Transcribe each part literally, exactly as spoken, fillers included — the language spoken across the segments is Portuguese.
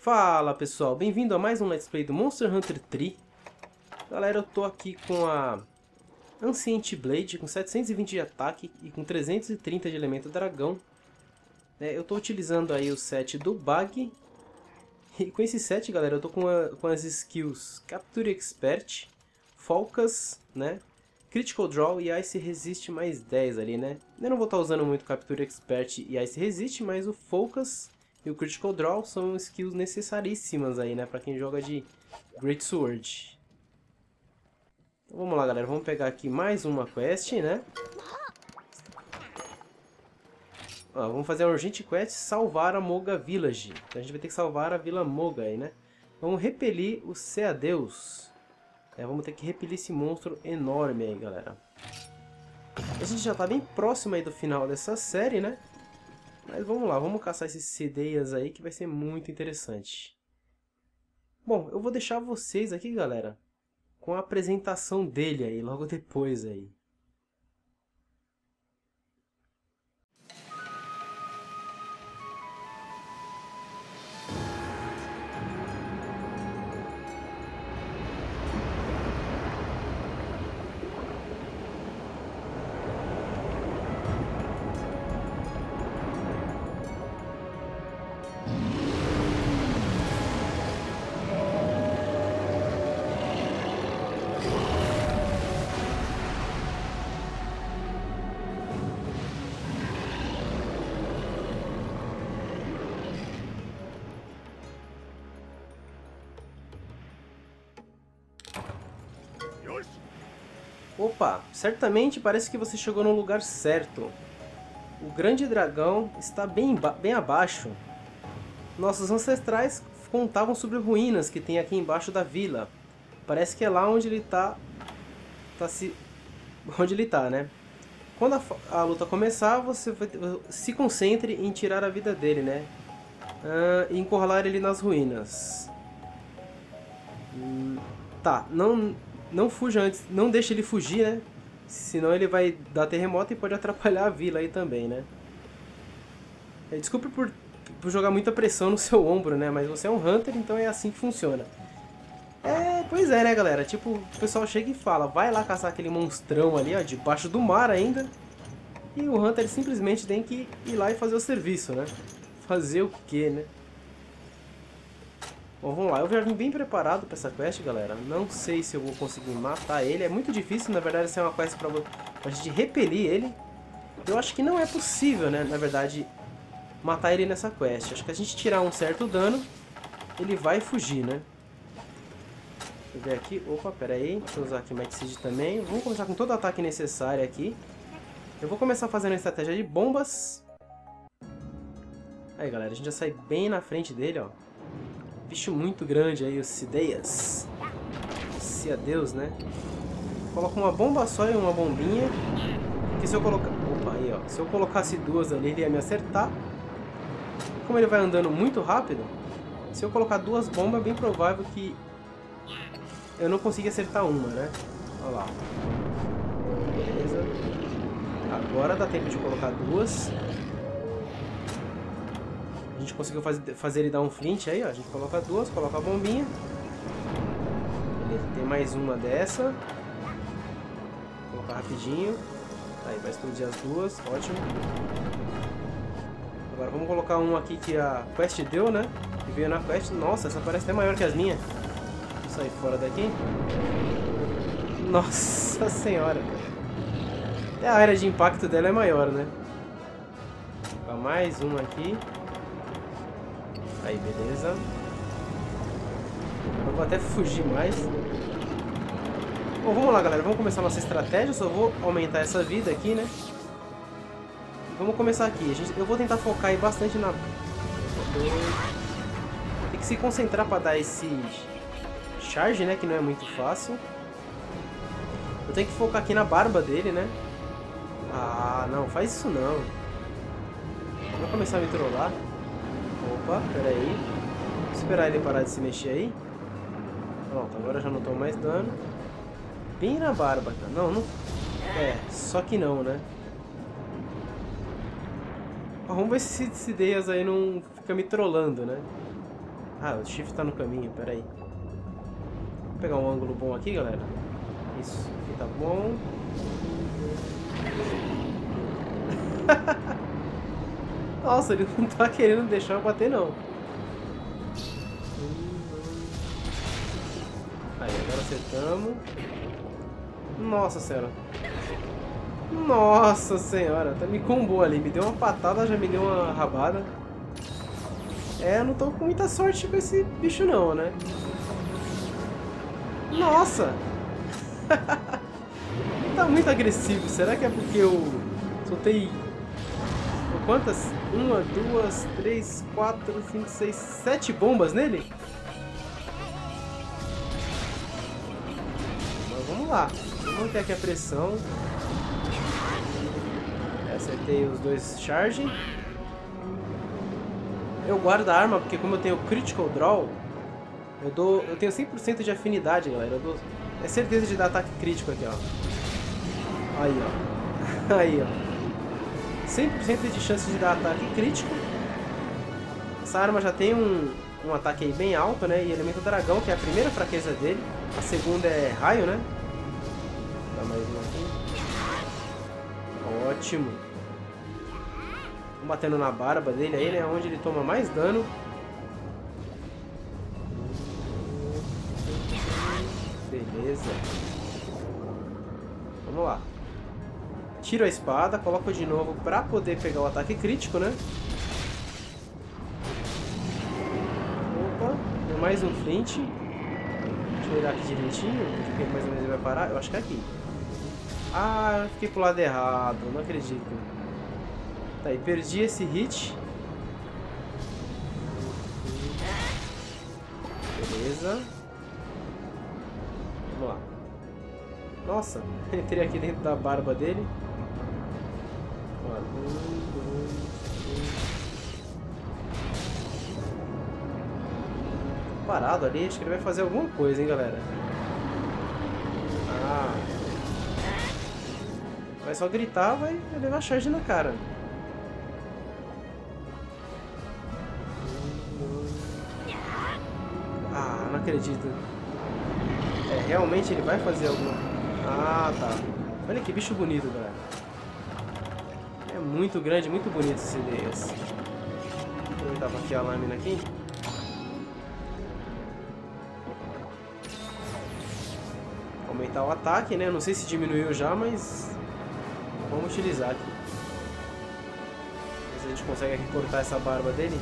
Fala pessoal, bem-vindo a mais um Let's Play do Monster Hunter três. Galera, eu tô aqui com a Ancient Blade, com setecentos e vinte de ataque e com trezentos e trinta de elemento dragão. É, eu tô utilizando aí o set do Bug. E com esse set, galera, eu tô com, a, com as skills Capture Expert, Focus, né? Critical Draw e Ice Resist mais dez ali, né? Eu não vou estar usando muito Capture Expert e Ice Resist, mas o Focus e o Critical Draw são skills necessaríssimas aí, né? Pra quem joga de Great Sword. Então, vamos lá, galera. Vamos pegar aqui mais uma quest, né? Ó, vamos fazer a urgente quest, salvar a Moga Village. Então, a gente vai ter que salvar a Vila Moga aí, né? Vamos repelir o Ceadeus. É, vamos ter que repelir esse monstro enorme aí, galera. A gente já tá bem próximo aí do final dessa série, né? Mas vamos lá, vamos caçar esses Ceadeus aí, que vai ser muito interessante. Bom, eu vou deixar vocês aqui, galera, com a apresentação dele aí, logo depois aí. Opa, certamente parece que você chegou no lugar certo. O grande dragão está bem, bem abaixo. Nossos ancestrais contavam sobre ruínas que tem aqui embaixo da vila. Parece que é lá onde ele está... Tá se... Onde ele está, né? Quando a, a luta começar, você vai, se concentre em tirar a vida dele, né? Ah, e encurralar ele nas ruínas. Hum, tá, não... Não fuja antes, não deixe ele fugir, né? Senão ele vai dar terremoto e pode atrapalhar a vila aí também, né? Desculpe por, por jogar muita pressão no seu ombro, né? Mas você é um Hunter, então é assim que funciona. É, pois é, né, galera? Tipo, o pessoal chega e fala, vai lá caçar aquele monstrão ali, ó, debaixo do mar ainda. E o Hunter simplesmente tem que ir lá e fazer o serviço, né? Fazer o quê, né? Bom, vamos lá, eu já vim bem preparado para essa quest, galera. Não sei se eu vou conseguir matar ele. É muito difícil, na verdade, essa é uma quest para a gente repelir ele. Eu acho que não é possível, né, na verdade, matar ele nessa quest. Acho que a gente tirar um certo dano, ele vai fugir, né? Deixa eu ver aqui. Opa, pera aí. Deixa eu usar aqui Might Seed também. Vamos começar com todo o ataque necessário aqui. Eu vou começar fazendo a estratégia de bombas. Aí, galera, a gente já sai bem na frente dele, ó. Bicho muito grande aí, os Ceadeus. Ceadeus, né? Coloca uma bomba só e uma bombinha. Que se eu colocar... Opa, aí, ó. Se eu colocasse duas ali, ele ia me acertar. Como ele vai andando muito rápido, se eu colocar duas bombas, é bem provável que eu não consiga acertar uma, né? Olha lá. Beleza. Agora dá tempo de colocar duas. A gente conseguiu faz, fazer ele dar um flint aí, ó. A gente coloca duas, coloca a bombinha. Beleza, tem mais uma dessa. Vou colocar rapidinho. Aí, vai explodir as duas, ótimo. Agora vamos colocar um aqui que a quest deu, né? Que veio na quest. Nossa, essa parece até maior que as minhas. Vou sair fora daqui. Nossa senhora. Até a área de impacto dela é maior, né? Vou colocar mais uma aqui. Aí, beleza. Eu vou até fugir mais. Bom, vamos lá, galera. Vamos começar a nossa estratégia. Eu só vou aumentar essa vida aqui, né? Vamos começar aqui. A gente... Eu vou tentar focar aí bastante na... Tem que se concentrar para dar esse charge, né? Que não é muito fácil. Eu tenho que focar aqui na barba dele, né? Ah, não. Faz isso não. Eu vou começar a me trollar. Opa, pera aí. Vou esperar ele parar de se mexer aí. Pronto, agora já não tomo mais dano. Bem na barba, cara. Não, não... É, só que não, né? Ó, vamos ver se esse Ceadeus aí não fica me trolando, né? Ah, o shift tá no caminho, peraí. Vou pegar um ângulo bom aqui, galera. Isso aqui tá bom. Nossa, ele não tá querendo deixar eu bater, não. Aí, agora acertamos. Nossa senhora. Nossa senhora. Até me combou ali. Me deu uma patada, já me deu uma rabada. É, eu não tô com muita sorte com esse bicho, não, né? Nossa! Tá muito agressivo. Será que é porque eu soltei... Quantas? Uma, duas, três, quatro, cinco, seis, sete bombas nele? Mas vamos lá. Vamos manter aqui a pressão. Acertei os dois charge. Eu guardo a arma porque como eu tenho Critical Draw, eu, dou, eu tenho cem por cento de afinidade, galera. Eu dou, é certeza de dar ataque crítico aqui, ó. Aí, ó. Aí, ó. cem por cento de chance de dar ataque crítico. Essa arma já tem um, um ataque aí bem alto, né? E elemento dragão, que é a primeira fraqueza dele. A segunda é raio, né? Dá mais uma aqui. Ótimo. Vamos batendo na barba dele aí, né? Onde ele toma mais dano. Beleza. Vamos lá. Tiro a espada, coloco de novo pra poder pegar o ataque crítico, né? Opa, deu mais um flint. Deixa eu olhar aqui direitinho, onde que mais ou menos ele vai parar. Eu acho que é aqui. Ah, eu fiquei pro lado errado, não acredito. Tá, e perdi esse hit. Beleza. Vamos lá. Nossa, entrei aqui dentro da barba dele. Parado ali, acho que ele vai fazer alguma coisa, hein, galera. Ah. Vai só gritar, vai levar charge na cara. Ah, não acredito. É, realmente ele vai fazer alguma... Ah, tá. Olha que bicho bonito, galera. É muito grande, muito bonito esse Ceadeus. Vou tentar vaquear a lâmina aqui. Aumentar o ataque, né? Não sei se diminuiu já, mas vamos utilizar aqui. Ver se a gente consegue aqui cortar essa barba dele.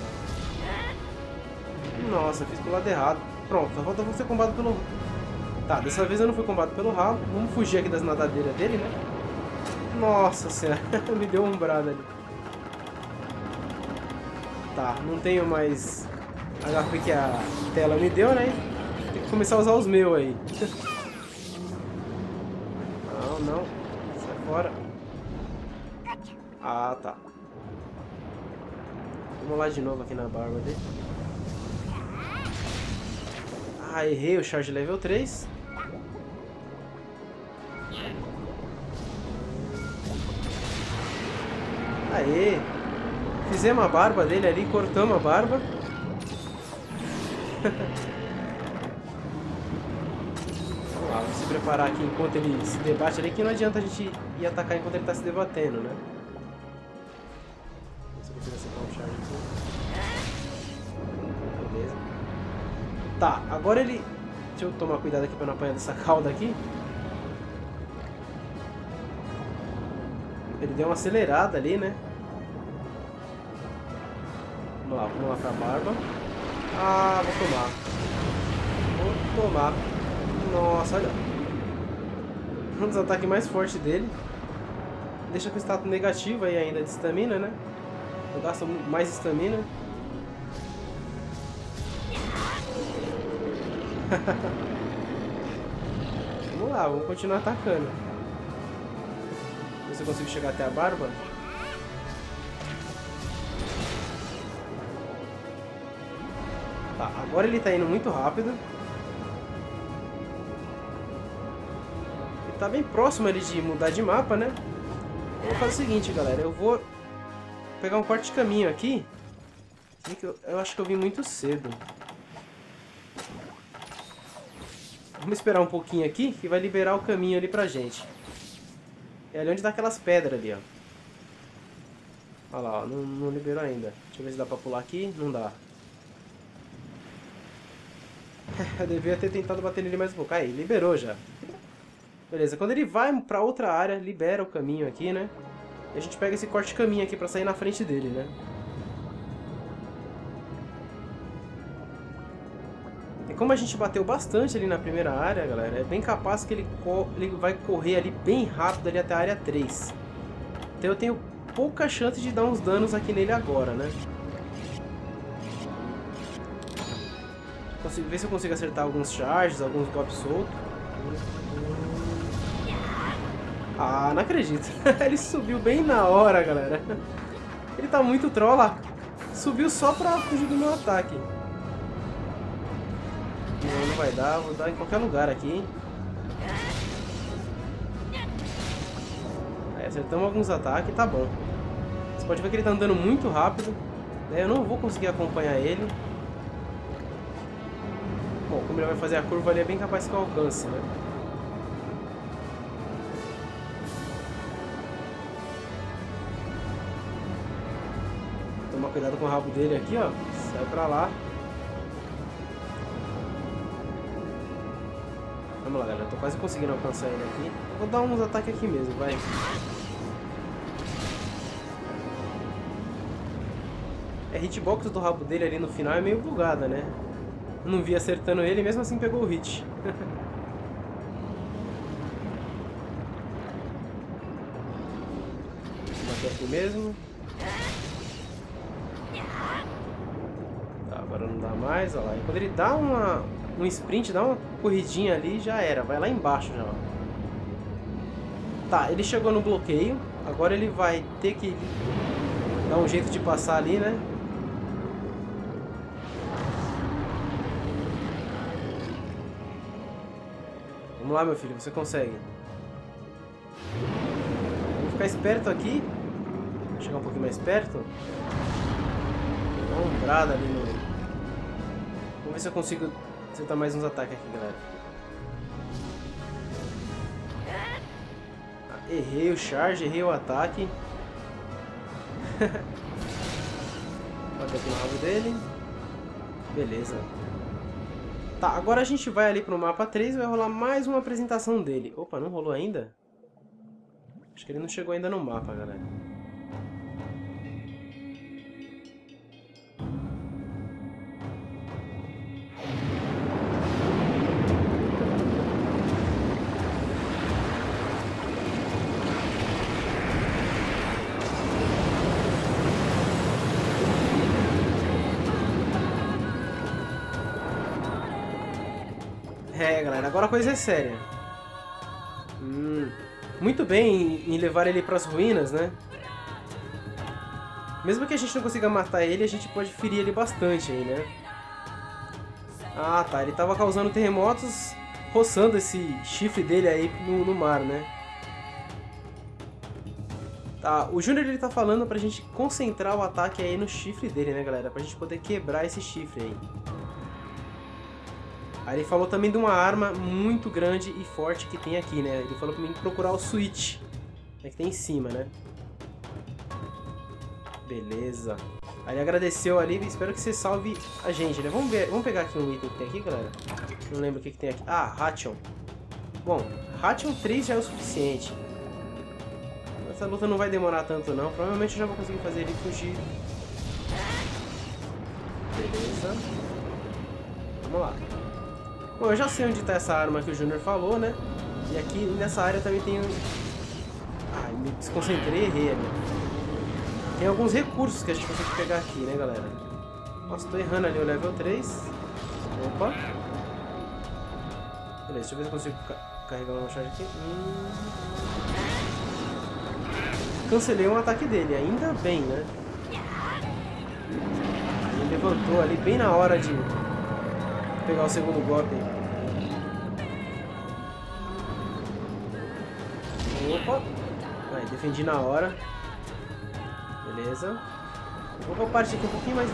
Nossa, fiz pro lado errado. Pronto, só falta você combate pelo... Tá, dessa vez eu não fui combado pelo rabo. Vamos fugir aqui das nadadeiras dele, né? Nossa senhora, me deu um umbrado ali. Tá, não tenho mais H P que a tela me deu, né? Tem que começar a usar os meus aí. Não, não. Sai fora. Ah, tá. Vamos lá de novo aqui na barba dele. Ah, errei o charge level três. Aê! Fizemos a barba dele ali, cortamos a barba. Vamos lá, vamos se preparar aqui enquanto ele se debate ali, que não adianta a gente ir atacar enquanto ele está se debatendo, né? Vamos ver se eu consigo acertar um charge aqui. Beleza. Tá, agora ele... Deixa eu tomar cuidado aqui para não apanhar dessa cauda aqui. Ele deu uma acelerada ali, né? Vamos lá, vamos lá pra barba. Ah, vou tomar. Vou tomar. Nossa, olha. Um dos ataques mais fortes dele. Deixa com status negativo aí ainda de estamina, né? Eu gasto mais estamina. Vamos lá, vamos continuar atacando. Você conseguiu chegar até a barba? Tá, agora ele tá indo muito rápido. Ele tá bem próximo ali de mudar de mapa, né? Eu vou fazer o seguinte, galera. Eu vou pegar um corte de caminho aqui. Eu acho que eu vim muito cedo. Vamos esperar um pouquinho aqui que vai liberar o caminho ali pra gente. É ali onde dá aquelas pedras ali, ó. Olha lá, ó, não, não liberou ainda. Deixa eu ver se dá pra pular aqui. Não dá. Eu devia ter tentado bater nele mais um pouco. Aí, liberou já. Beleza, quando ele vai pra outra área, libera o caminho aqui, né? E a gente pega esse corte de caminho aqui pra sair na frente dele, né? E como a gente bateu bastante ali na primeira área, galera, é bem capaz que ele, co ele vai correr ali bem rápido ali até a área três. Então eu tenho pouca chance de dar uns danos aqui nele agora, né? Consigo ver se eu consigo acertar alguns charges, alguns golpes soltos. Ah, não acredito. Ele subiu bem na hora, galera. Ele tá muito trola. Subiu só pra fugir do meu ataque. Não, não vai dar. Vou dar em qualquer lugar aqui. Aí, acertamos alguns ataques. Tá bom. Você pode ver que ele tá andando muito rápido. Eu não vou conseguir acompanhar ele. Bom, como ele vai fazer a curva ali, é bem capaz que eu alcance, né? Tomar cuidado com o rabo dele aqui, ó. Sai pra lá. Vamos lá, galera. Tô quase conseguindo alcançar ele aqui. Vou dar uns ataques aqui mesmo, vai. A hitbox do rabo dele ali no final é meio bugada, né? Não vi acertando ele, mesmo assim pegou o hit. Bateu aqui mesmo. Tá, agora não dá mais, olha lá. E quando ele dá uma, um sprint, dá uma corridinha ali, já era. Vai lá embaixo já, ó. Tá, ele chegou no bloqueio. Agora ele vai ter que dar um jeito de passar ali, né? Vamos lá, meu filho, você consegue. Vou ficar esperto aqui. Vou chegar um pouquinho mais perto. Dá uma ombrada ali no... Vamos ver se eu consigo acertar mais uns ataques aqui, galera. Ah, errei o charge, errei o ataque. Bota aqui no rabo dele. Beleza. Tá, agora a gente vai ali pro mapa três e vai rolar mais uma apresentação dele. Opa, não rolou ainda? Acho que ele não chegou ainda no mapa, galera. É, galera, agora a coisa é séria. Hum, muito bem em levar ele para as ruínas, né? Mesmo que a gente não consiga matar ele, a gente pode ferir ele bastante aí, né? Ah, tá, ele tava causando terremotos, roçando esse chifre dele aí no, no mar, né? Tá, o Júnior ele tá falando pra gente concentrar o ataque aí no chifre dele, né, galera? Pra gente poder quebrar esse chifre aí. Aí ele falou também de uma arma muito grande e forte que tem aqui, né? Ele falou pra mim procurar o switch, né, que tem em cima, né? Beleza. Aí ele agradeceu ali e espero que você salve a gente, né? Vamos, ver, vamos pegar aqui um item que tem aqui, galera. Não lembro o que, que tem aqui. Ah, Ration. Bom, Ration três já é o suficiente. Essa luta não vai demorar tanto, não. Provavelmente eu já vou conseguir fazer ele fugir. Beleza. Vamos lá. Bom, eu já sei onde está essa arma que o Júnior falou, né? E aqui nessa área também tem... Ai, me desconcentrei e errei ali. Tem alguns recursos que a gente consegue pegar aqui, né, galera? Nossa, tô errando ali o level três. Opa. Beleza, deixa eu ver se eu consigo ca carregar uma charge aqui. Hum... Cancelei um ataque dele, ainda bem, né? Ele levantou ali bem na hora de... pegar o segundo golpe. Opa! Aí, defendi na hora. Beleza. Vou pra parte aqui um pouquinho mais.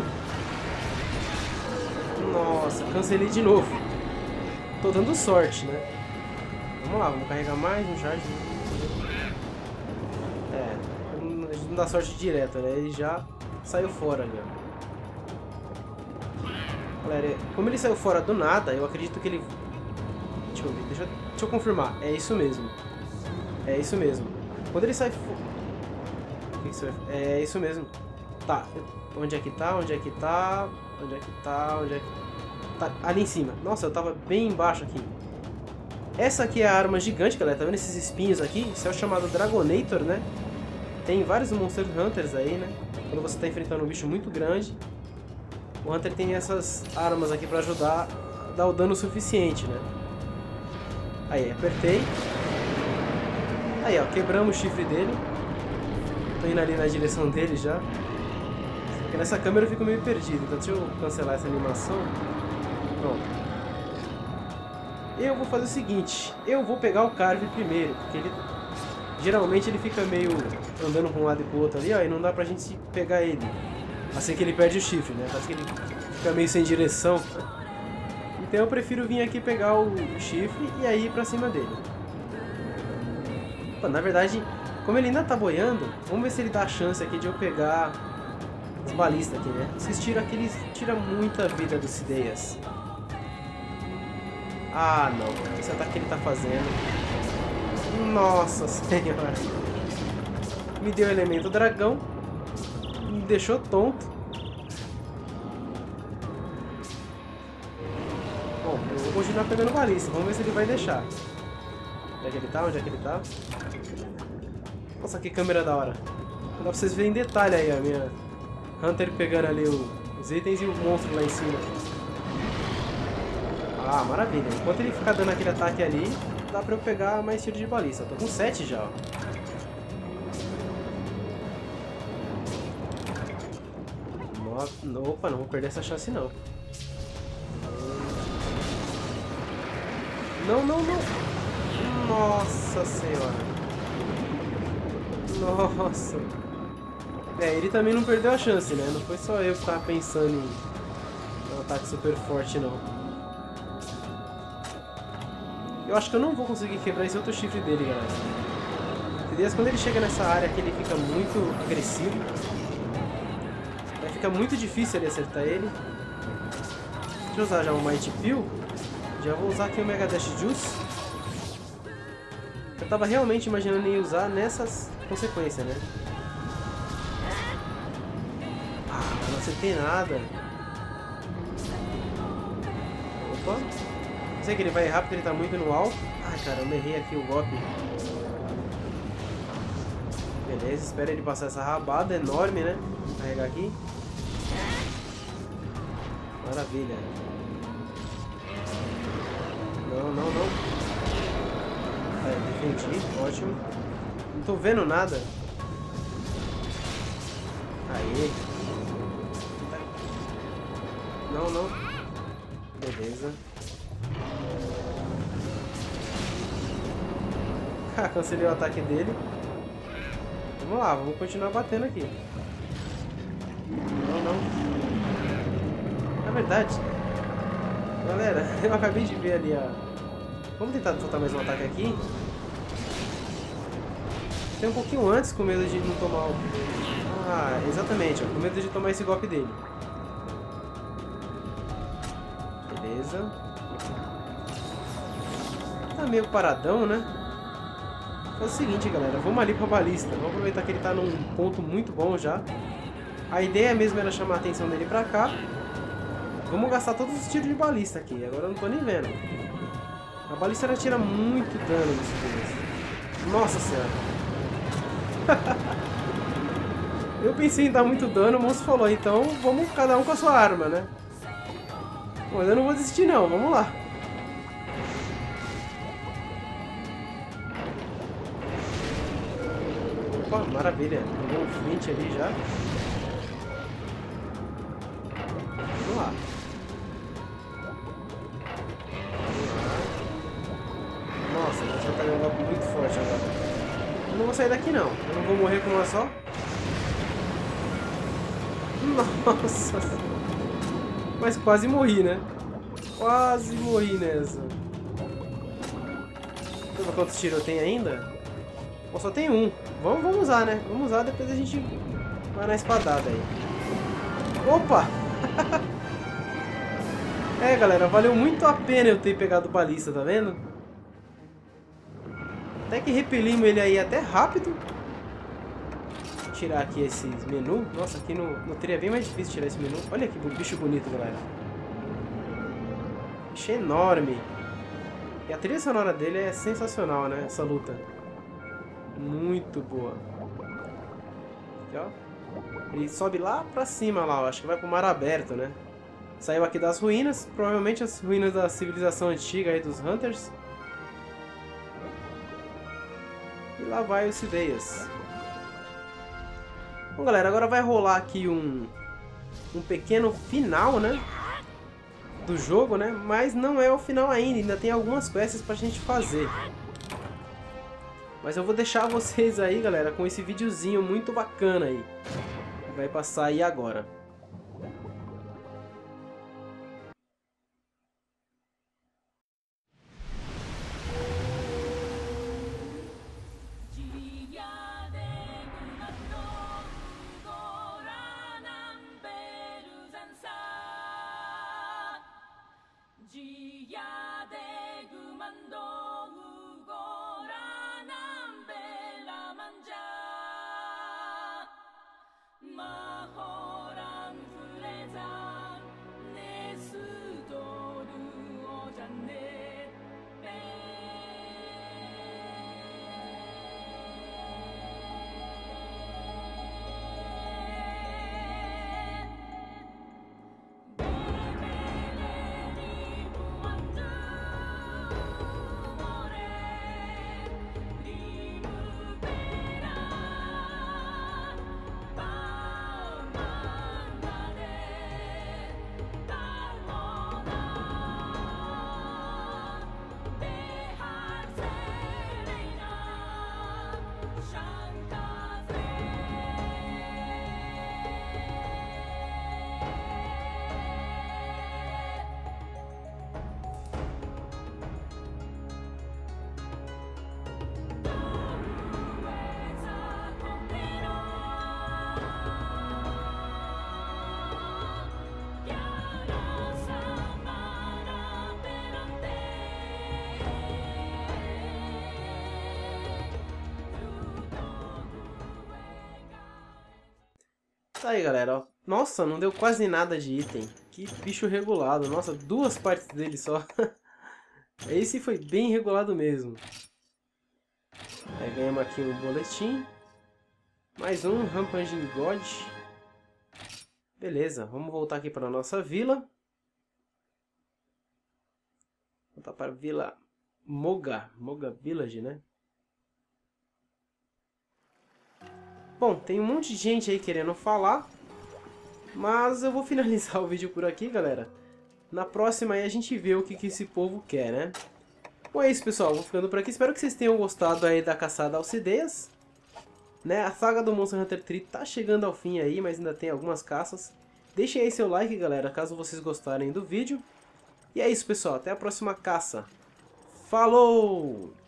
Nossa, cancelei de novo. tô dando sorte, né? Vamos lá, vamos carregar mais um charge. É, a gente não dá sorte direta, né? Ele já saiu fora ali, ó. Galera, como ele saiu fora do nada, eu acredito que ele... Deixa eu ver, deixa eu, deixa eu confirmar. É isso mesmo. É isso mesmo. Quando ele sai fora... É isso mesmo. Tá, onde é que tá? Onde é que tá? Onde é que tá? Onde é que tá? Ali em cima. Nossa, eu tava bem embaixo aqui. Essa aqui é a arma gigante, galera. Tá vendo esses espinhos aqui? Isso é o chamado Dragonator, né? Tem vários Monster Hunters aí, né? Quando você tá enfrentando um bicho muito grande... O Hunter tem essas armas aqui pra ajudar a dar o dano suficiente, né? Aí, apertei. Aí, ó, quebramos o chifre dele. Tô indo ali na direção dele já. Só que nessa câmera eu fico meio perdido, então deixa eu cancelar essa animação. Pronto. Eu vou fazer o seguinte, eu vou pegar o Carve primeiro, porque ele... Geralmente ele fica meio andando pra um lado e pro outro ali, ó, e não dá pra gente pegar ele. Assim que ele perde o chifre, né? Parece que ele fica meio sem direção. Então eu prefiro vir aqui pegar o chifre e aí ir pra cima dele. Pô, na verdade, como ele ainda tá boiando, vamos ver se ele dá a chance aqui de eu pegar as balistas aqui, né? Esses tiros aqui, eles tiram muita vida do Ceadeus. Ah, não. Esse ataque que ele tá fazendo. Nossa senhora. Me deu o elemento dragão. Me deixou tonto. Bom, eu vou continuar pegando balista. Vamos ver se ele vai deixar. Onde é que ele tá? Onde é que ele tá? Nossa, que câmera da hora. Dá pra vocês verem em detalhe aí a minha Hunter pegando ali os itens e o monstro lá em cima. Ah, maravilha. Enquanto ele ficar dando aquele ataque ali, dá pra eu pegar mais tiro de balista. Eu tô com sete já, ó. Opa, não vou perder essa chance não. Não, não, não. Nossa senhora. Nossa. É, ele também não perdeu a chance, né? Não foi só eu que tava pensando em um ataque super forte, não. Eu acho que eu não vou conseguir quebrar esse outro chifre dele, galera. Entendeu? Quando ele chega nessa área aqui, ele fica muito agressivo. Fica muito difícil ele acertar ele. Deixa eu usar já o Mighty Pill. Já vou usar aqui o Mega Dash Juice. Eu tava realmente imaginando em usar nessas consequências, né? Ah, não acertei nada. Opa. Não sei que ele vai errar porque ele tá muito no alto. Ai, caramba, errei aqui o golpe. Beleza, espera ele passar essa rabada enorme, né? Vou carregar aqui. Maravilha. Não, não, não. Aí, defendi. Ótimo. Não tô vendo nada. Aí. Não, não. Beleza. Cancelei o ataque dele. Vamos lá, vamos continuar batendo aqui. Não, não. Na verdade, galera, eu acabei de ver ali a... Vamos tentar soltar mais um ataque aqui. Tem um pouquinho antes com medo de não tomar o... Ah, exatamente, ó, com medo de tomar esse golpe dele. Beleza. Tá meio paradão, né? É o seguinte, galera, vamos ali pra balista. Vamos aproveitar que ele tá num ponto muito bom já. A ideia mesmo era chamar a atenção dele pra cá. Vamos gastar todos os tiros de balista aqui, agora eu não tô nem vendo. A balista ela tira muito dano nesse começo. Nossa senhora. Eu pensei em dar muito dano, o monstro falou, então vamos cada um com a sua arma, né? Mas eu não vou desistir não, vamos lá. Opa, maravilha. Deu um flint ali já. Vamos lá. Nossa, a gente vai pegar um golpe muito forte agora. Eu não vou sair daqui não. Eu não vou morrer com uma só. Nossa. Mas quase morri, né? Quase morri nessa. Pergunta quantos tiros eu tenho ainda. Bom, só tem um. Vamos, vamos usar, né? Vamos usar, depois a gente vai na espadada aí. Opa! É, galera, valeu muito a pena eu ter pegado balista, tá vendo? Até que repelimos ele aí até rápido. Vou tirar aqui esses menus. Nossa, aqui no, no trio é bem mais difícil tirar esse menu. Olha que bicho bonito, galera. Bicho enorme. E a trilha sonora dele é sensacional, né? Essa luta. Muito boa. Aqui, ó. Ele sobe lá pra cima, lá, ó. Acho que vai pro mar aberto, né? Saiu aqui das ruínas, provavelmente as ruínas da civilização antiga aí dos Hunters. E lá vai o Ceadeus. Bom, galera, agora vai rolar aqui um, um pequeno final, né? Do jogo, né? Mas não é o final ainda, ainda tem algumas quests pra gente fazer. Mas eu vou deixar vocês aí, galera, com esse videozinho muito bacana aí. Vai passar aí agora. Tá aí, galera, ó. Nossa, não deu quase nada de item. Que bicho regulado. Nossa, duas partes dele só. Esse foi bem regulado mesmo. Aí ganhamos aqui um boletim. Mais um, Rampage God. Beleza, vamos voltar aqui para a nossa vila. Voltar para a vila Moga. Moga Village, né? Bom, tem um monte de gente aí querendo falar, mas eu vou finalizar o vídeo por aqui, galera. Na próxima aí a gente vê o que, que esse povo quer, né? Bom, é isso, pessoal. Vou ficando por aqui. Espero que vocês tenham gostado aí da caçada ao Ceadeus, né? A saga do Monster Hunter três tá chegando ao fim aí, mas ainda tem algumas caças. Deixem aí seu like, galera, caso vocês gostarem do vídeo. E é isso, pessoal. Até a próxima caça. Falou!